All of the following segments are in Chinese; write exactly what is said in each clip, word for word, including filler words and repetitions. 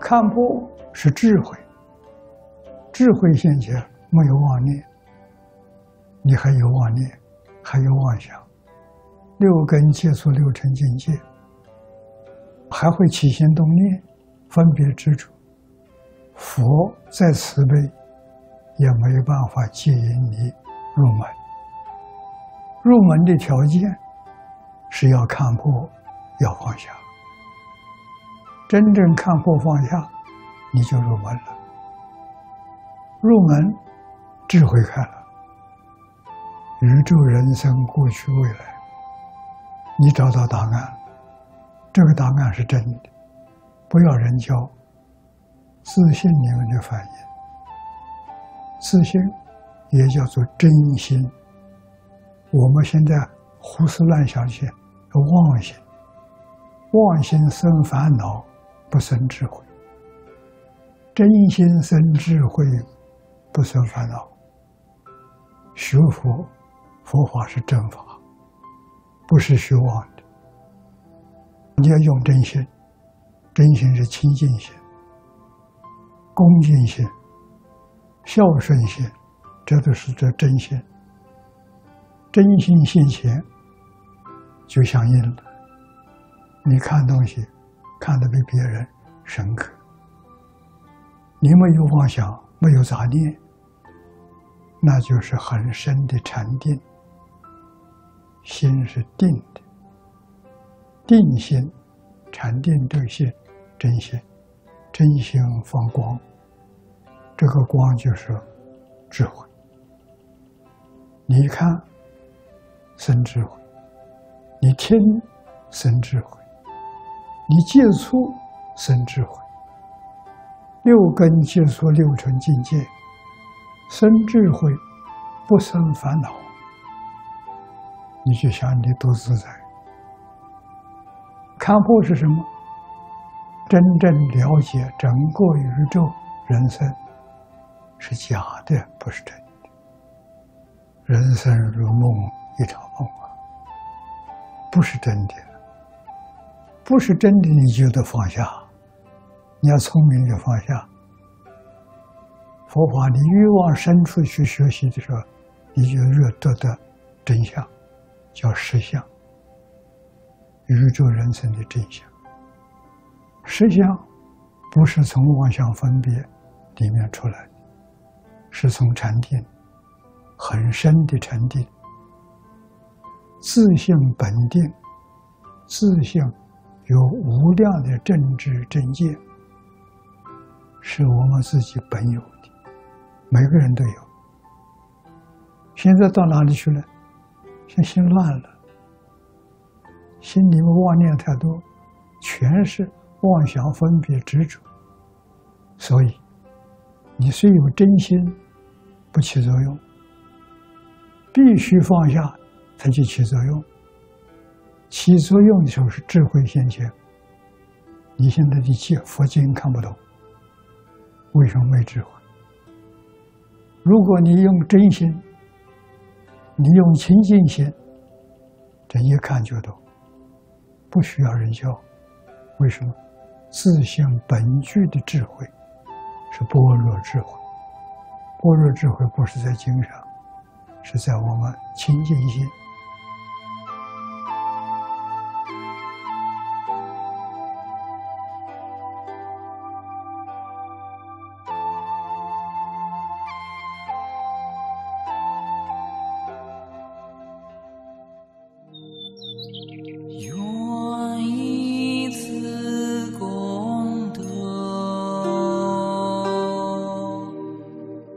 看破是智慧，智慧现前没有妄念，你还有妄念，还有妄想，六根接触六尘境界，还会起心动念，分别执着。佛再慈悲，也没有办法接引你入门。入门的条件是要看破，要放下。 真正看破放下，你就入门了。入门，智慧开了，宇宙人生过去未来，你找到答案，这个答案是真的，不要人教，自信你们就反应。自信也叫做真心。我们现在胡思乱想些，叫妄心，妄心生烦恼。 不生智慧，真心生智慧，不生烦恼。学佛，佛法是正法，不是虚妄的。你要用真心，真心是清净心、恭敬心、孝顺心，这都是这真心。真心现前，就相应了。你看东西。 看得比别人深刻，你没有妄想，没有杂念，那就是很深的禅定。心是定的，定心、禅定这些真心，真心放光，这个光就是智慧。你看，生智慧；你听，生智慧。 你接触生智慧，六根接触六尘境界，生智慧，不生烦恼，你就想你多自在。看破是什么？真正了解整个宇宙人生是假的，不是真的。人生如梦一场梦啊，不是真的。 不是真的，你就得放下。你要聪明就放下。佛法，你越往深处去学习的时候，你就越得到真相，叫实相。宇宙人生的真相。实相不是从妄想分别里面出来的，是从禅定，很深的禅定，自性本定，自性。 有无量的正知正见，是我们自己本有的，每个人都有。现在到哪里去了？现心乱了，心里面妄念太多，全是妄想、分别、执着。所以，你虽有真心，不起作用，必须放下才去起作用。 起作用的时候是智慧现前。你现在的戒佛经看不懂，为什么没智慧？如果你用真心，你用清净心，这一看就懂，不需要人教。为什么？自性本具的智慧是般若智慧，般若智慧不是在经上，是在我们清净心。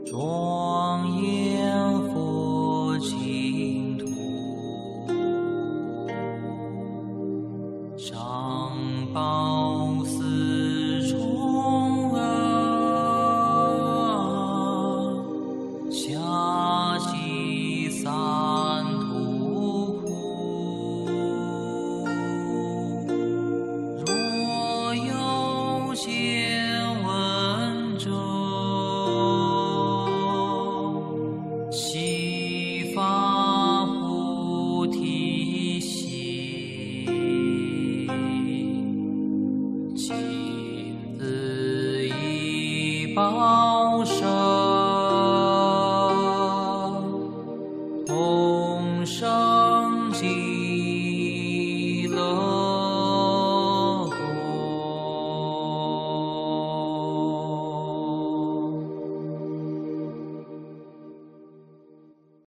庄严佛净土。高山。